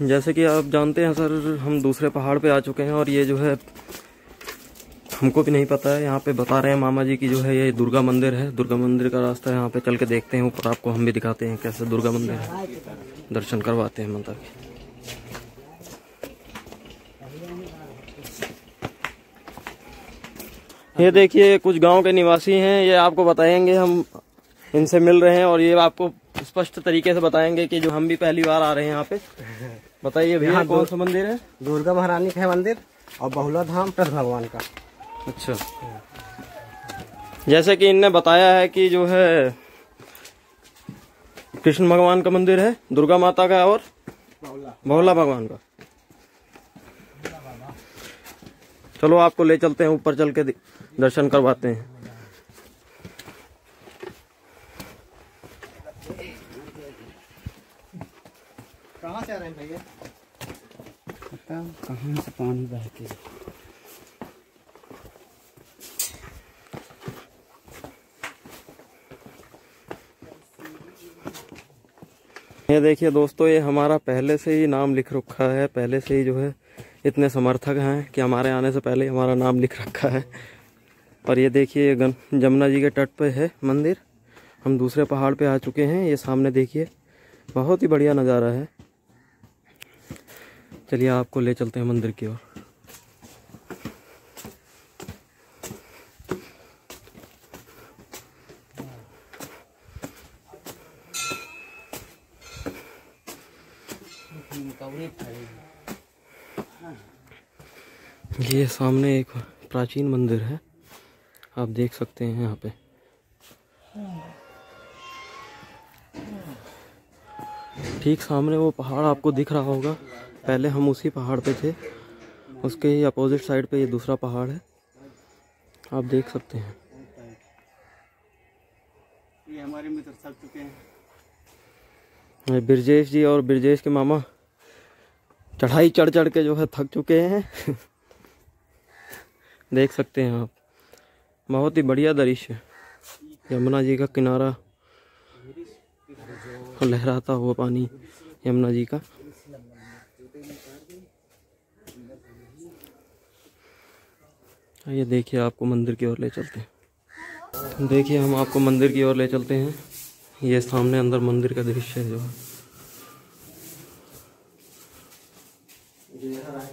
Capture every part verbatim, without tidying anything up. जैसे कि आप जानते हैं सर, हम दूसरे पहाड़ पे आ चुके हैं और ये जो है हमको भी नहीं पता है। यहाँ पे बता रहे हैं मामा जी की जो है ये दुर्गा मंदिर है, दुर्गा मंदिर का रास्ता है। यहाँ पे चल के देखते हैं ऊपर, आपको हम भी दिखाते हैं कैसे दुर्गा मंदिर है, दर्शन करवाते हैं माता के। ये देखिए कुछ गांव के निवासी हैं, ये आपको बताएंगे। हम इनसे मिल रहे हैं और ये आपको स्पष्ट तरीके से बताएंगे कि जो हम भी पहली बार आ रहे हैं यहाँ पे। बताइए भैया कौन सा मंदिर है? दुर्गा महारानी का मंदिर और बहुला धाम कृष्ण भगवान का। अच्छा, जैसे कि इनने बताया है कि जो है कृष्ण भगवान का मंदिर है, दुर्गा माता का और बहुला भगवान का। चलो आपको ले चलते हैं ऊपर, चल के दर्शन करवाते हैं। कहाँ से आ रहे हैं भैया? पता कहाँ से पानी बह के। ये देखिए दोस्तों, ये हमारा पहले से ही नाम लिख रखा है, पहले से ही जो है इतने समर्थक हैं कि हमारे आने से पहले हमारा नाम लिख रखा है। और ये देखिए जमुना जी के तट पे है मंदिर, हम दूसरे पहाड़ पे आ चुके हैं। ये सामने देखिए बहुत ही बढ़िया नज़ारा है। चलिए आपको ले चलते हैं मंदिर की ओर। ये सामने एक प्राचीन मंदिर है, आप देख सकते हैं यहाँ पे। ठीक सामने वो पहाड़ आपको दिख रहा होगा, पहले हम उसी पहाड़ पे थे, उसके ही अपोजिट साइड पे ये दूसरा पहाड़ है, आप देख सकते हैं। ये हमारे मित्र सब चुके हैं बृजेश जी और बृजेश के मामा, चढ़ाई चढ़ चढ़ के जो है थक चुके हैं। देख सकते हैं आप, बहुत ही बढ़िया दृश्य है। यमुना जी का किनारा और लहराता हुआ पानी यमुना जी का। ये देखिए आपको मंदिर की ओर ले चलते हैं। देखिए हम आपको मंदिर की ओर ले चलते हैं। ये सामने अंदर मंदिर का दृश्य है जो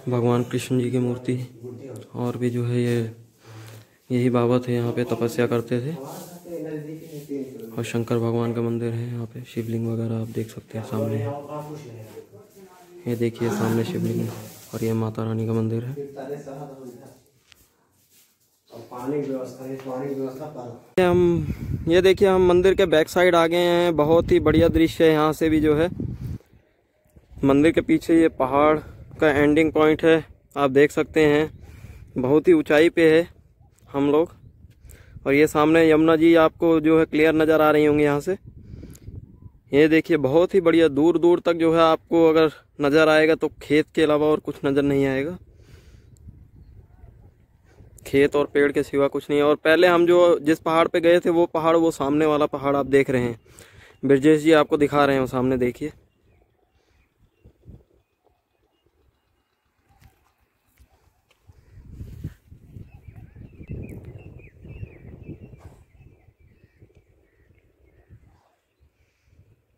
भगवान कृष्ण जी की मूर्ति, और भी जो है ये यही बाबा थे यहाँ पे, तपस्या करते थे। और शंकर भगवान का मंदिर है यहाँ पे, शिवलिंग वगैरह आप देख सकते हैं सामने है। ये देखिए सामने शिवलिंग और ये माता रानी का मंदिर है। हम ये देखिए हम मंदिर के बैक साइड आ गए हैं। बहुत ही बढ़िया दृश्य है, यहाँ से भी जो है मंदिर के पीछे ये पहाड़ का एंडिंग पॉइंट है, आप देख सकते हैं। बहुत ही ऊंचाई पे है हम लोग। और ये सामने यमुना जी आपको जो है क्लियर नज़र आ रही होंगी यहाँ से। ये देखिए बहुत ही बढ़िया, दूर दूर तक जो है आपको अगर नज़र आएगा तो खेत के अलावा और कुछ नज़र नहीं आएगा, खेत और पेड़ के सिवा कुछ नहीं। और पहले हम जो जिस पहाड़ पे गए थे वो पहाड़, वो सामने वाला पहाड़ आप देख रहे हैं, बृजेश जी आपको दिखा रहे हैं, वो सामने देखिए।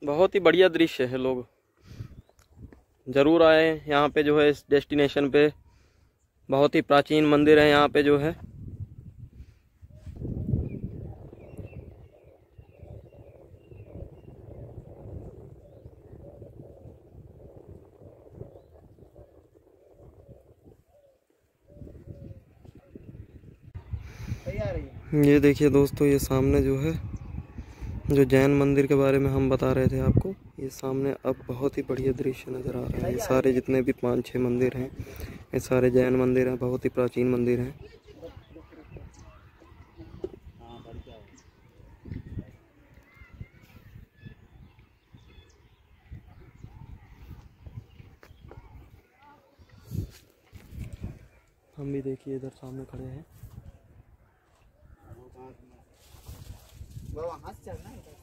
बहुत ही बढ़िया दृश्य है, लोग ज़रूर आए यहाँ पे जो है इस डेस्टिनेशन पे। बहुत ही प्राचीन मंदिर है यहाँ पे जो है। ये देखिए दोस्तों, ये सामने जो है जो जैन मंदिर के बारे में हम बता रहे थे आपको, ये सामने अब बहुत ही बढ़िया दृश्य नज़र आ रहा है। ये सारे जितने भी पाँच छः मंदिर हैं, ये सारे जैन मंदिर हैं, बहुत ही प्राचीन मंदिर हैं। हम भी देखिए इधर सामने खड़े हैं। वहाँ से चलना है।